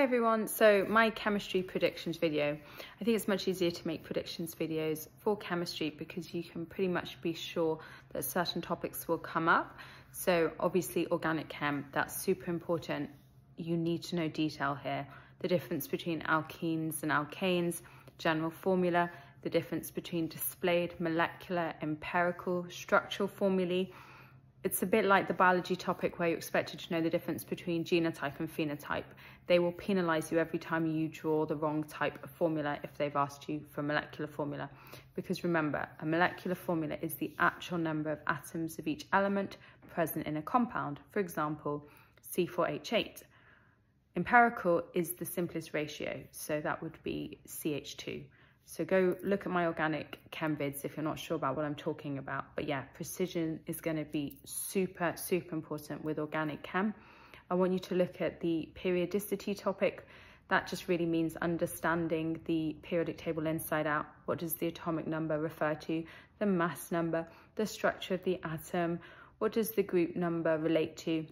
Hey everyone, so my chemistry predictions video. I think it's much easier to make predictions videos for chemistry because you can pretty much be sure that certain topics will come up. So obviously organic chem, that's super important. You need to know detail here. The difference between alkenes and alkanes, general formula, the difference between displayed, molecular, empirical, structural formulae. It's a bit like the biology topic where you're expected to know the difference between genotype and phenotype. They will penalise you every time you draw the wrong type of formula if they've asked you for a molecular formula. Because remember, a molecular formula is the actual number of atoms of each element present in a compound. For example, C4H8. Empirical is the simplest ratio, so that would be CH2. So go look at my organic chem vids if you're not sure about what I'm talking about. But yeah, precision is going to be super, super important with organic chem. I want you to look at the periodicity topic. That just really means understanding the periodic table inside out. What does the atomic number refer to? The mass number, the structure of the atom. What does the group number relate to?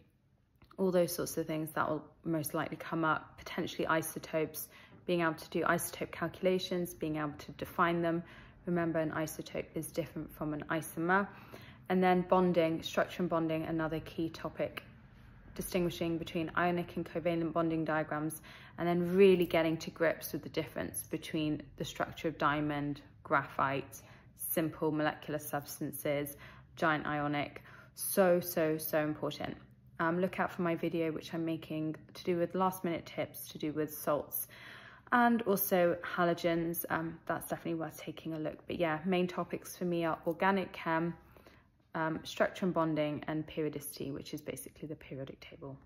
All those sorts of things that will most likely come up, potentially isotopes. Being able to do isotope calculations, being able to define them. Remember, an isotope is different from an isomer. And then bonding, structure and bonding, another key topic. Distinguishing between ionic and covalent bonding diagrams, and then really getting to grips with the difference between the structure of diamond, graphite, simple molecular substances, giant ionic. So, so important. Look out for my video, which I'm making to do with last minute tips, to do with salts. And also halogens, that's definitely worth taking a look. But yeah, main topics for me are organic chem, structure and bonding, and periodicity, which is basically the periodic table.